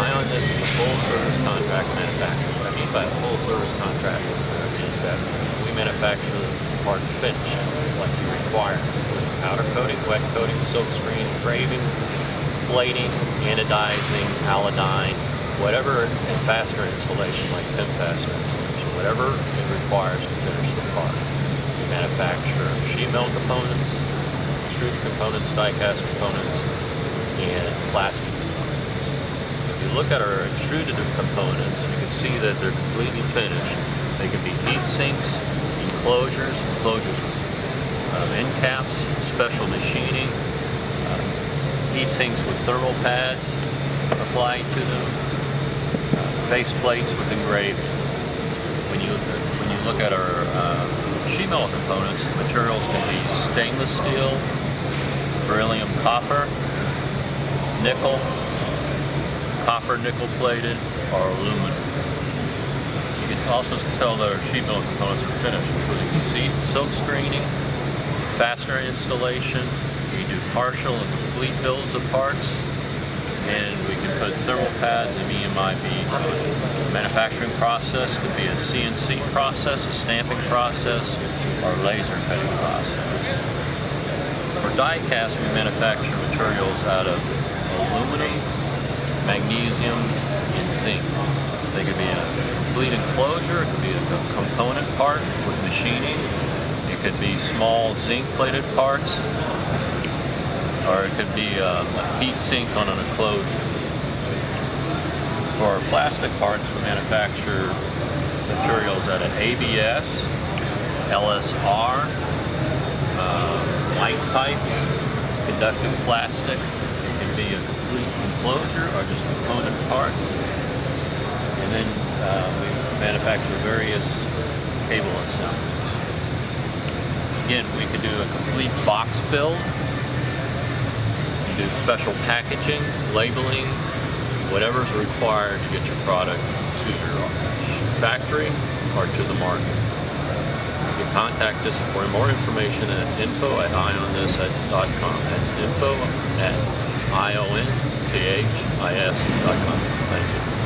Ionthis is a full-service contract manufacturer. What I mean by a full-service contract is that we manufacture the part finish like you require. Powder coating, wet coating, silk screen, engraving, plating, anodizing, allodyne, whatever, and fastener installation like pin fastener installation, whatever it requires to finish the part. We manufacture sheet metal components, extruded components, die-cast components, and plastic components. If you look at our extruded components, you can see that they're completely finished. They can be heat sinks, enclosures, enclosures with end caps, special machining, heat sinks with thermal pads applied to them, face plates with engraving. When you look at our sheet metal components, the materials can be stainless steel, beryllium copper, nickel, copper nickel plated, or aluminum. You can also tell that our sheet metal components are finished, including seat, silk screening, fastener installation. We do partial and complete builds of parts, and we can put thermal pads and EMI beads on it. Manufacturing process could be a CNC process, a stamping process, or a laser cutting process. For die cast, we manufacture materials out of aluminum, magnesium, and zinc. They could be a complete enclosure, it could be a component part with machining, it could be small zinc plated parts, or it could be a heat sink on an enclosure. For our plastic parts, we manufacture materials out of ABS, LSR, light pipes, conductive plastic. It can be a complete enclosure or just component parts. And then we manufacture various cable assemblies. Again, we could do a complete box build. Do special packaging, labeling, whatever's required to get your product to your factory or to the market. You can contact us for more information at info@ionthis.com. That's info@ionthis.com. Thank you.